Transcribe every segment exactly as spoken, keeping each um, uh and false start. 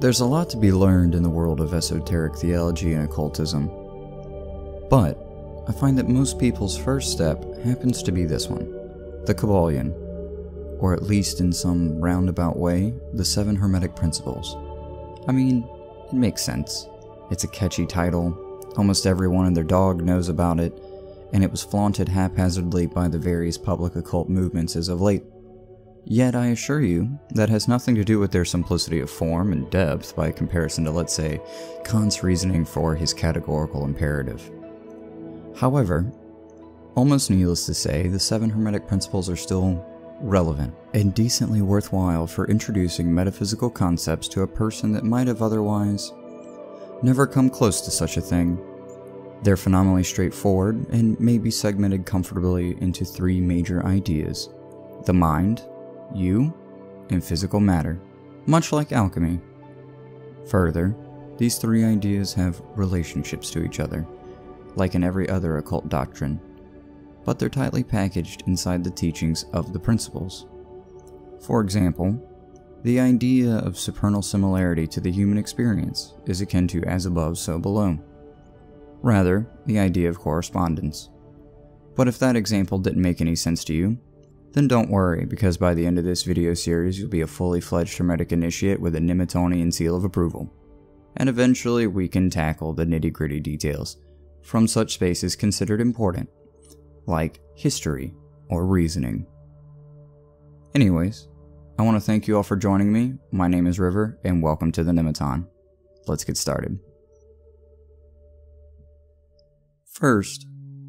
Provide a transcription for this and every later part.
There's a lot to be learned in the world of esoteric theology and occultism, but I find that most people's first step happens to be this one, the Kybalion, or at least in some roundabout way, the Seven Hermetic Principles. I mean, it makes sense. It's a catchy title, almost everyone and their dog knows about it, and it was flaunted haphazardly by the various public occult movements as of late. Yet I assure you, that has nothing to do with their simplicity of form and depth by comparison to, let's say, Kant's reasoning for his categorical imperative. However, almost needless to say, the Seven Hermetic Principles are still relevant and decently worthwhile for introducing metaphysical concepts to a person that might have otherwise never come close to such a thing. They're phenomenally straightforward and may be segmented comfortably into three major ideas: the mind, you, and physical matter, much like alchemy. Further, these three ideas have relationships to each other, like in every other occult doctrine, but they're tightly packaged inside the teachings of the principles. For example, the idea of supernal similarity to the human experience is akin to as above, so below. Rather, the idea of correspondence. But if that example didn't make any sense to you, then don't worry, because by the end of this video series you'll be a fully fledged Hermetic initiate with a Nemetonian seal of approval. And eventually we can tackle the nitty gritty details from such spaces considered important, like history or reasoning. Anyways, I want to thank you all for joining me. My name is River, and welcome to the Nemeton. Let's get started. First,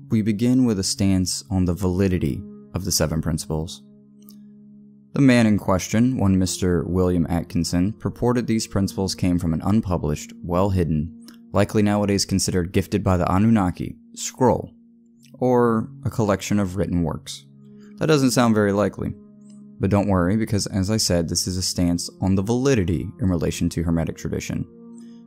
we begin with a stance on the validity of the Seven Principles. The man in question, one Mister William Atkinson, purported these principles came from an unpublished, well-hidden, likely nowadays considered gifted by the Anunnaki, scroll, or a collection of written works. That doesn't sound very likely, but don't worry, because as I said, this is a stance on the validity in relation to Hermetic tradition,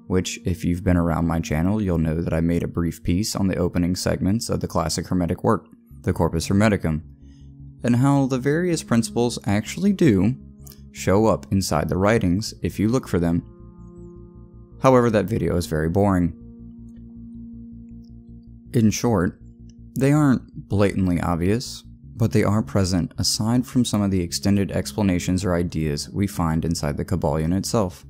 which, if you've been around my channel, you'll know that I made a brief piece on the opening segments of the classic Hermetic work, the Corpus Hermeticum, and how the various principles actually do show up inside the writings if you look for them. However, that video is very boring. In short, they aren't blatantly obvious, but they are present aside from some of the extended explanations or ideas we find inside the Kybalion itself.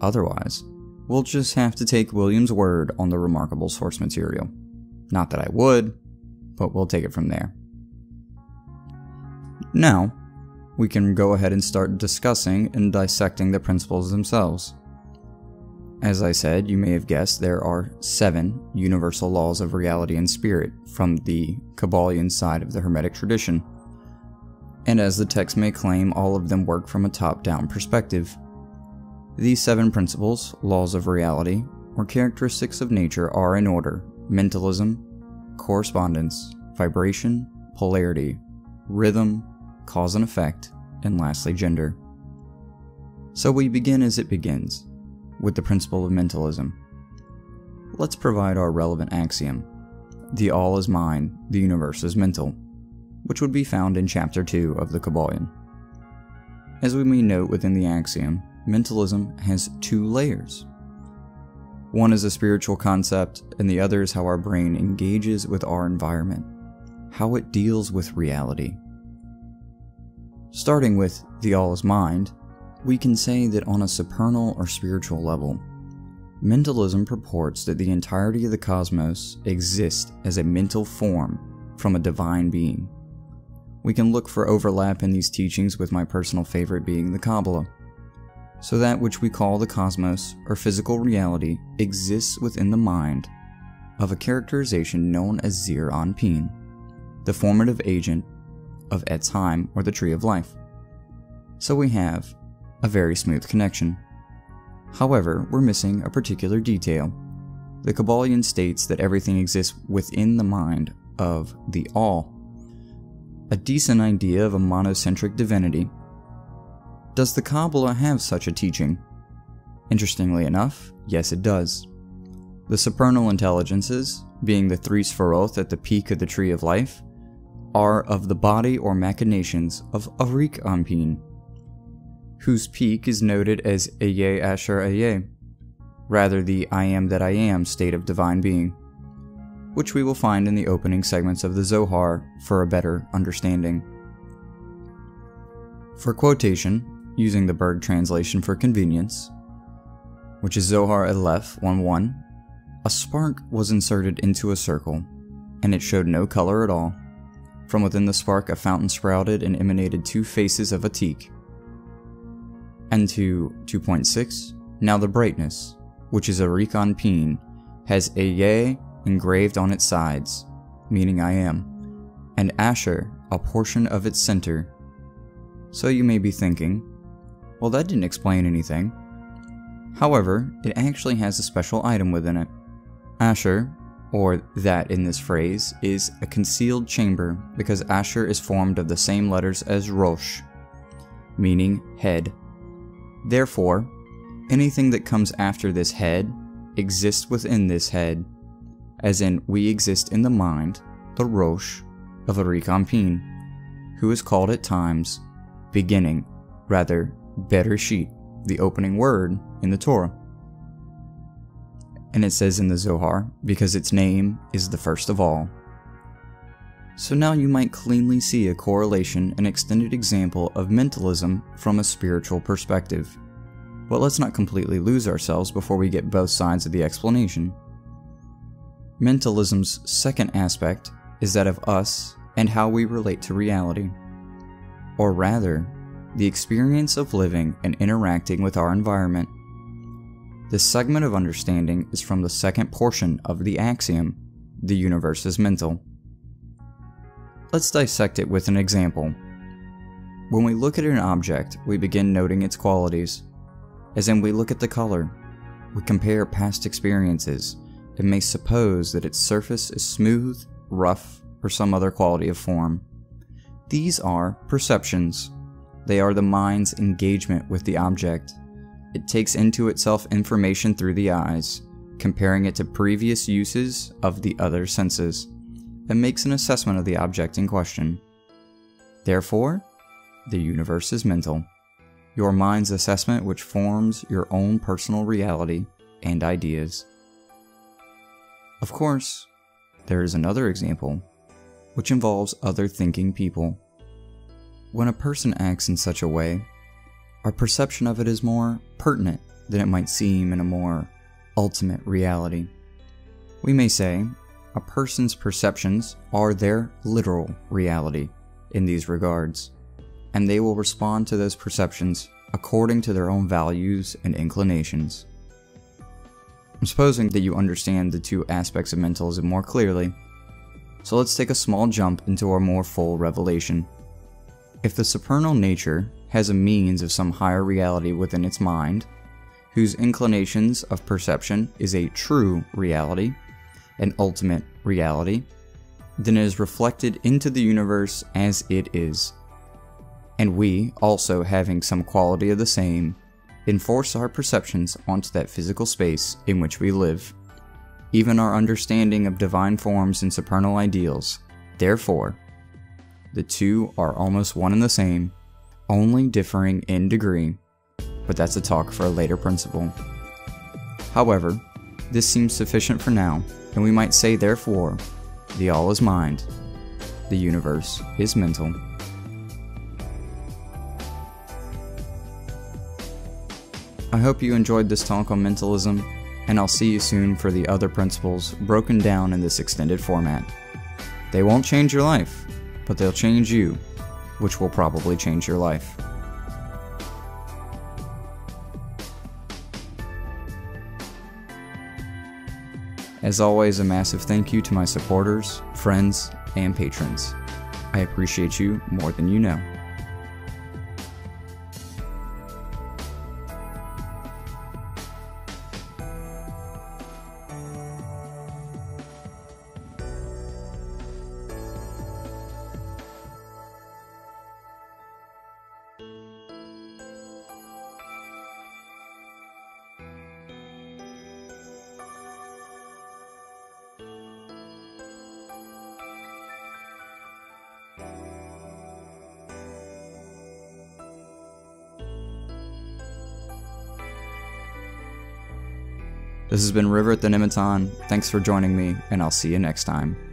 Otherwise, we'll just have to take William's word on the remarkable source material. Not that I would, but we'll take it from there. Now, we can go ahead and start discussing and dissecting the principles themselves. As I said, you may have guessed there are seven universal laws of reality and spirit from the Kybalion side of the Hermetic tradition, and as the text may claim, all of them work from a top-down perspective. These seven principles, laws of reality, or characteristics of nature are in order: mentalism, correspondence, vibration, polarity, rhythm, cause and effect, and lastly gender. So we begin as it begins, with the principle of mentalism. Let's provide our relevant axiom, the all is mind, the universe is mental, which would be found in chapter two of the Kybalion. As we may note within the axiom, mentalism has two layers. One is a spiritual concept, and the other is how our brain engages with our environment, how it deals with reality. Starting with the all is mind, we can say that on a supernal or spiritual level, mentalism purports that the entirety of the cosmos exists as a mental form from a divine being. We can look for overlap in these teachings with my personal favorite being the Kabbalah. So that which we call the cosmos or physical reality exists within the mind of a characterization known as Zir Anpin, the formative agent of Etz Chaim, or the Tree of Life. So we have a very smooth connection. However, we're missing a particular detail. The Kybalion states that everything exists within the mind of the All. A decent idea of a monocentric divinity. Does the Kabbalah have such a teaching? Interestingly enough, yes it does. The supernal intelligences, being the three Sephiroth at the peak of the Tree of Life, are of the body or machinations of Arikampin. whose peak is noted as Ayeh Asher Ayeh, rather the I am that I am state of divine being, which we will find in the opening segments of the Zohar for a better understanding. For quotation, using the Berg translation for convenience, which is Zohar Aleph one one, a spark was inserted into a circle, and it showed no color at all. From within the spark a fountain sprouted and emanated two faces of a teak. And to two point six, now the brightness, which is a Arikampin, has a Ayeh engraved on its sides, meaning I am, and Asher, a portion of its center. So you may be thinking, well, that didn't explain anything. However, it actually has a special item within it. Asher, or that in this phrase, is a concealed chamber because Asher is formed of the same letters as Rosh, meaning head. Therefore, anything that comes after this head exists within this head, as in we exist in the mind, the Rosh, of Arikampin, who is called at times beginning, rather Bereshit, the opening word in the Torah. And it says in the Zohar, because its name is the first of all. So now you might cleanly see a correlation and extended example of mentalism from a spiritual perspective. But let's not completely lose ourselves before we get both sides of the explanation. Mentalism's second aspect is that of us and how we relate to reality, or rather, the experience of living and interacting with our environment. This segment of understanding is from the second portion of the axiom, the universe is mental. Let's dissect it with an example. When we look at an object, we begin noting its qualities, as in we look at the color, we compare past experiences, and may suppose that its surface is smooth, rough, or some other quality of form. These are perceptions. They are the mind's engagement with the object. It takes into itself information through the eyes, comparing it to previous uses of the other senses, and makes an assessment of the object in question. Therefore, the universe is mental, your mind's assessment which forms your own personal reality and ideas. Of course, there is another example, which involves other thinking people. When a person acts in such a way, our perception of it is more pertinent than it might seem in a more ultimate reality. We may say, a person's perceptions are their literal reality in these regards, and they will respond to those perceptions according to their own values and inclinations. I'm supposing that you understand the two aspects of mentalism more clearly, so let's take a small jump into our more full revelation. If the supernal nature has a means of some higher reality within its mind, whose inclinations of perception is a true reality, an ultimate reality, then it is reflected into the universe as it is. And we, also having some quality of the same, enforce our perceptions onto that physical space in which we live. Even our understanding of divine forms and supernal ideals, therefore, the two are almost one and the same, only differing in degree, but that's a talk for a later principle. However, this seems sufficient for now, and we might say therefore, the all is mind, the universe is mental. I hope you enjoyed this talk on mentalism, and I'll see you soon for the other principles broken down in this extended format. They won't change your life, but they'll change you, which will probably change your life. As always, a massive thank you to my supporters, friends, and patrons. I appreciate you more than you know. This has been River at the Nemeton. Thanks for joining me, and I'll see you next time.